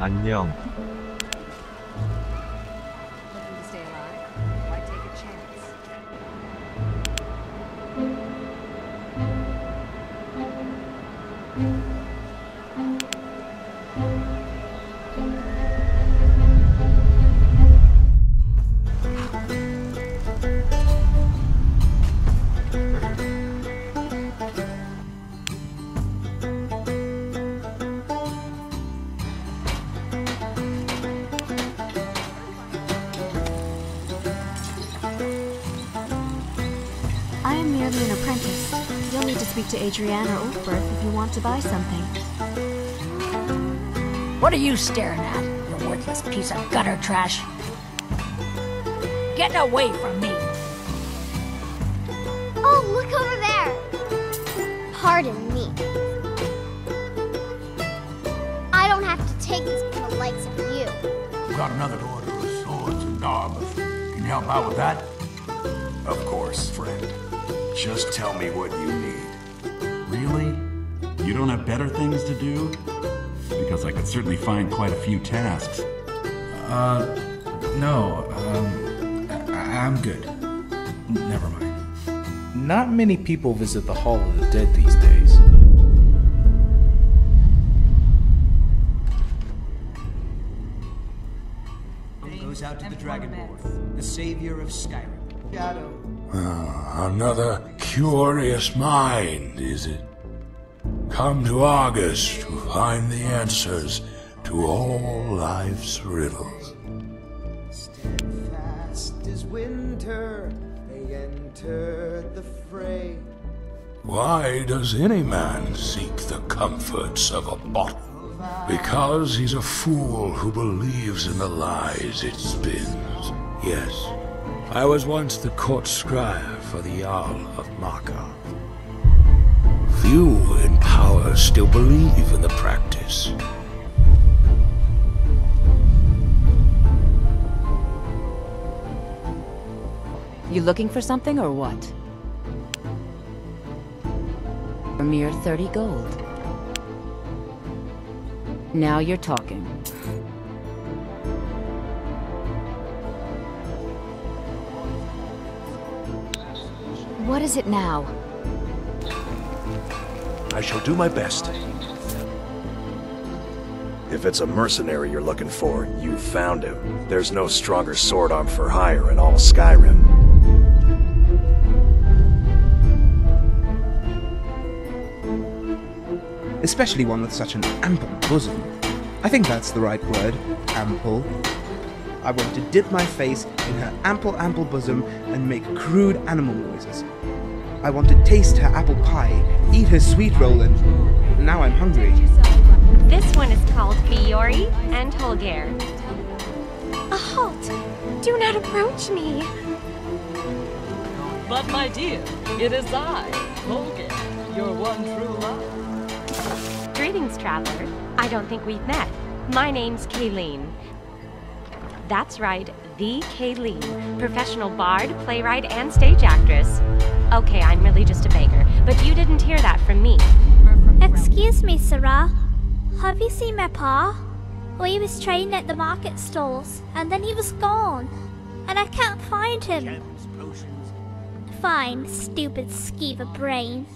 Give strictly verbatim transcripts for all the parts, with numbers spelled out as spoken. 안녕. To Adriana or Ulfberth if you want to buy something. What are you staring at, you worthless piece of gutter trash? Get away from me! Oh, look over there! Pardon me. I don't have to take this from the likes of you. We've got another order of swords and daubers. Can you help out with that? Of course, friend. Just tell me what you need. Really? You don't have better things to do? Because I could certainly find quite a few tasks. Uh, no, um, I I'm good. Never mind. Not many people visit the Hall of the Dead these days. It goes out to the Dragonborn, the savior of Skyrim. Shadow. Uh, another curious mind, is it? Come to August to find the answers to all life's riddles. Steadfast as winter, they entered the fray. Why does any man seek the comforts of a bottle? Because he's a fool who believes in the lies it spins. Yes, I was once the court scribe for the Jarl of Maka. Few in power still believe in the practice. You looking for something or what? A mere thirty gold. Now you're talking. What is it now? I shall do my best. If it's a mercenary you're looking for, you found him. There's no stronger sword arm for hire in all Skyrim. Especially one with such an ample bosom. I think that's the right word, ample. I want to dip my face in her ample, ample bosom and make crude animal noises. I want to taste her apple pie, eat her sweet roll, and now I'm hungry. This one is called Biori and Holger. A halt! Do not approach me! But my dear, it is I, Holger, your one true love. Greetings, traveler. I don't think we've met. My name's Kayleen. That's right, the Kayleen, professional bard, playwright, and stage actress. Okay, I'm really just a beggar, but you didn't hear that from me. Excuse me, Sarah. Have you seen my pa? Well, he was trading at the market stalls, and then he was gone, and I can't find him. Fine, stupid skeever brain.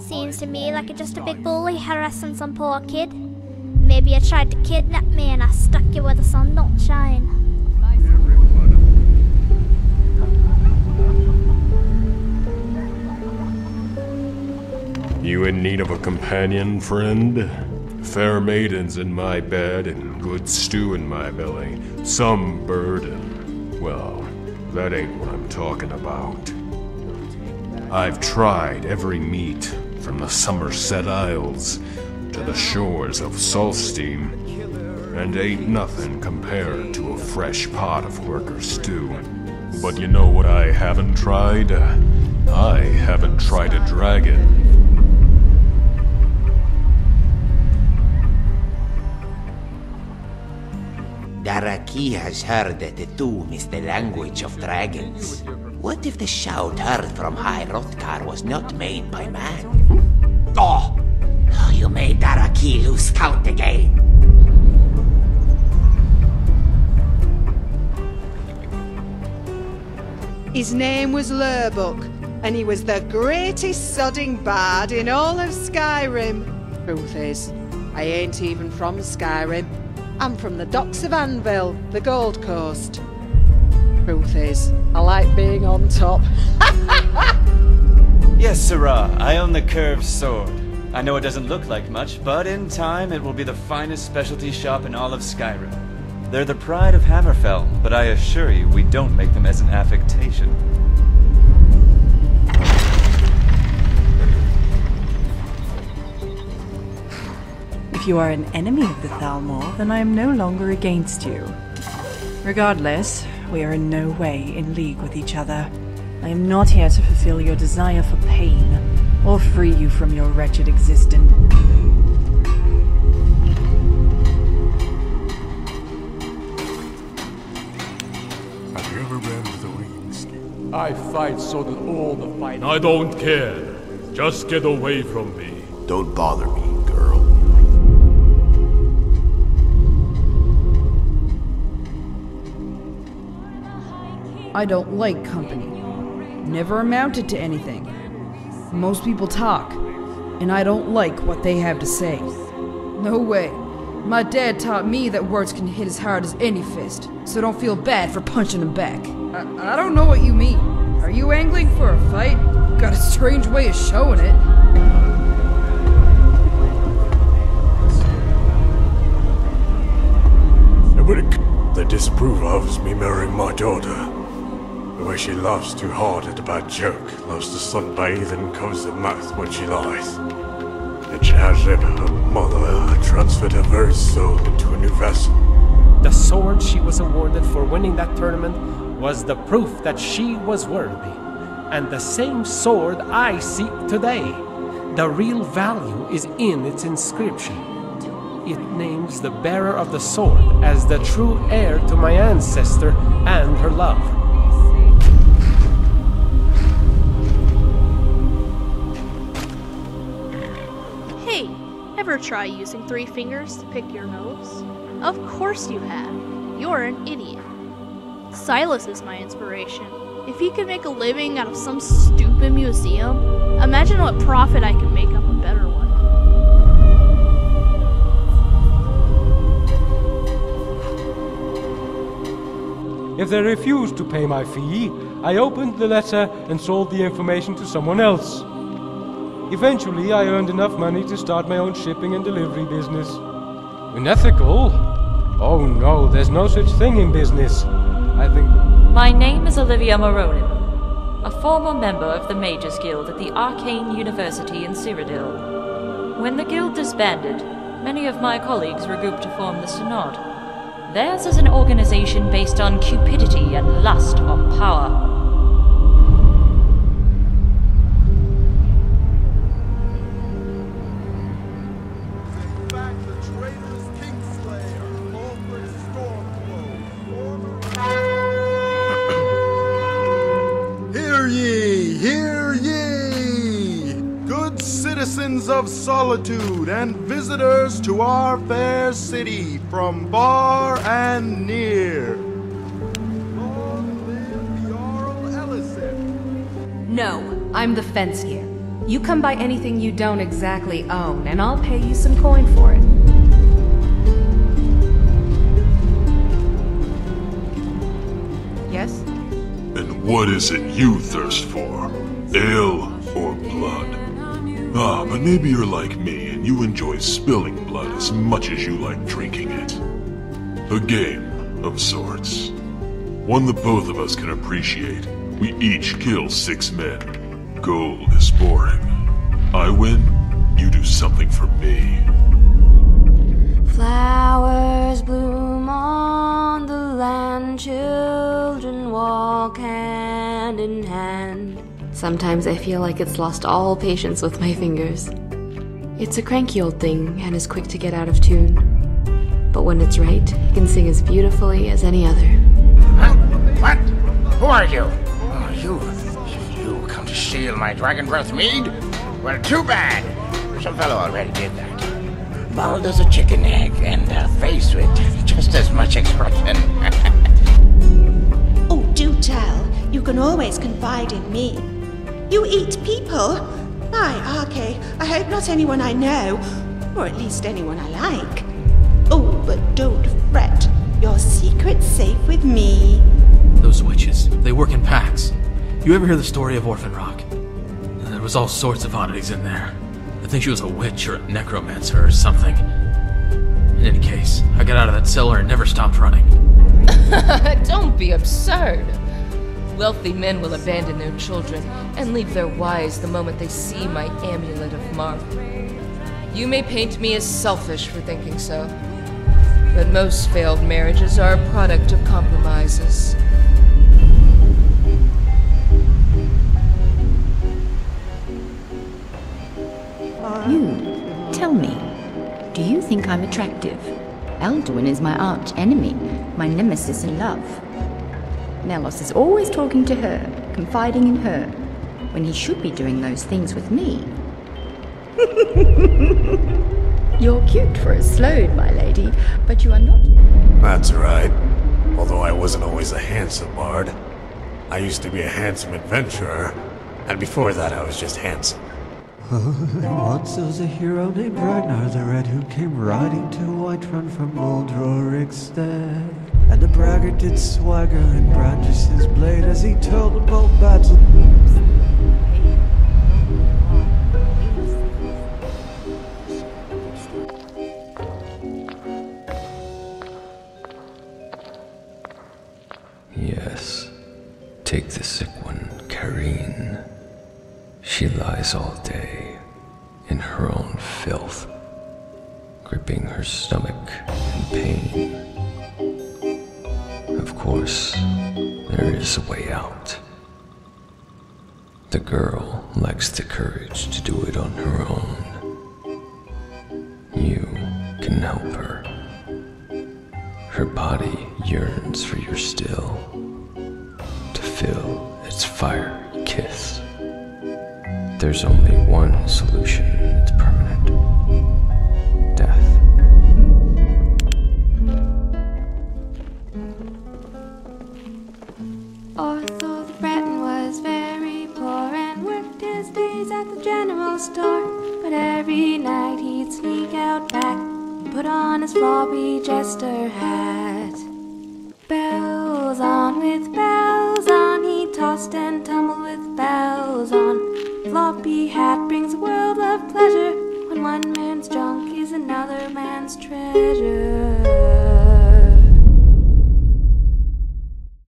Seems to me like just a big bully harassing some poor kid. Maybe you tried to kidnap me and I stuck you where the sun don't shine. You in need of a companion, friend? Fair maidens in my bed and good stew in my belly. Some burden. Well, that ain't what I'm talking about. I've tried every meat from the Somerset Isles to the shores of Solstheim, and ain't nothing compared to a fresh pot of worker stew. But you know what I haven't tried? I haven't tried a dragon. Daraki has heard the tomb is the language of dragons. What if the shout heard from High Hrothgar was not made by man? Oh! you made Darakilu scout again. His name was Lurbuck, and he was the greatest sodding bard in all of Skyrim. Truth is, I ain't even from Skyrim. I'm from the docks of Anvil, the Gold Coast. Truth is, I like being on top. Yes, Sarah, I own the curved sword. I know it doesn't look like much, but in time it will be the finest specialty shop in all of Skyrim. They're the pride of Hammerfell, but I assure you we don't make them as an affectation. If you are an enemy of the Thalmor, then I am no longer against you. Regardless, we are in no way in league with each other. I am not here to fulfill your desire for pain, or free you from your wretched existence. I fight so that all the fight. I don't care. Just get away from me. Don't bother me, girl. I don't like company. Never amounted to anything. Most people talk, and I don't like what they have to say. No way. My dad taught me that words can hit as hard as any fist, so don't feel bad for punching them back. I, I don't know what you mean. Are you angling for a fight? You've got a strange way of showing it. Nobody they disapprove of is me marrying my daughter. The way she laughs too hard at a bad joke, loves to sunbathe and covers her mouth when she lies. And she has her mother transferred her very soul into a new vessel. The sword she was awarded for winning that tournament was the proof that she was worthy. And the same sword I seek today. The real value is in its inscription. It names the bearer of the sword as the true heir to my ancestor and her love. Hey, ever try using three fingers to pick your nose? Of course you have. You're an idiot. Silas is my inspiration. If he could make a living out of some stupid museum, imagine what profit I could make off a better one. If they refused to pay my fee, I opened the letter and sold the information to someone else. Eventually, I earned enough money to start my own shipping and delivery business. Unethical? Oh no, there's no such thing in business. I think... My name is Olivia Moronin, a former member of the Mages Guild at the Arcane University in Cyrodiil. When the guild disbanded, many of my colleagues regrouped to form the Synod. Theirs is an organization based on cupidity and lust for power. Of solitude and visitors to our fair city from far and near. Long live the Jarl Ellison. No, I'm the fence gear. You come by anything you don't exactly own, and I'll pay you some coin for it. Yes? And what is it you thirst for? Ale or blood? Ah, but maybe you're like me, and you enjoy spilling blood as much as you like drinking it. A game, of sorts. One that both of us can appreciate. We each kill six men. Gold is boring. I win, you do something for me. Flowers bloom on the land, children walk hand in hand. Sometimes I feel like it's lost all patience with my fingers. It's a cranky old thing and is quick to get out of tune. But when it's right, it can sing as beautifully as any other. Huh? What? Who are you? Oh, you. You come to steal my Dragonbreath mead? Well, too bad. Some fellow already did that. Bald as a chicken egg and a face with just as much expression. Oh, do tell. You can always confide in me. You eat people? My, okay. I hope not anyone I know. Or at least anyone I like. Oh, but don't fret. Your secret's safe with me. Those witches, they work in packs. You ever hear the story of Orphan Rock? There was all sorts of oddities in there. I think she was a witch or a necromancer or something. In any case, I got out of that cellar and never stopped running. Don't be absurd. Wealthy men will abandon their children and leave their wives the moment they see my Amulet of Mark. You may paint me as selfish for thinking so, but most failed marriages are a product of compromises. You, tell me, do you think I'm attractive? Eldoran is my arch enemy, my nemesis in love. Nellos is always talking to her, confiding in her, when he should be doing those things with me. You're cute for a Sloane, my lady, but you are not. That's right. Although I wasn't always a handsome bard. I used to be a handsome adventurer, and before that I was just handsome. Once there was a hero named Ragnar the Red who came riding to Whiterun from Moldrorikstead. And the braggart did swagger and brandished his blade as he told about battle. Yes, take the sick one, Kayleen. She lies all day in her own filth, gripping her stomach in pain. Of course, there is a way out. The girl lacks the courage to do it on her own. You can help her. Her body yearns for your still, to fill its fiery kiss. There's only one solution that's permanent. Death. Arthur the Breton was very poor and worked his days at the general store. But every night he'd sneak out back and put on his floppy jester hat. Bells on with bells on, he tossed and tumbled with bells on. Floppy hat brings a world of pleasure when one man's junk is another man's treasure.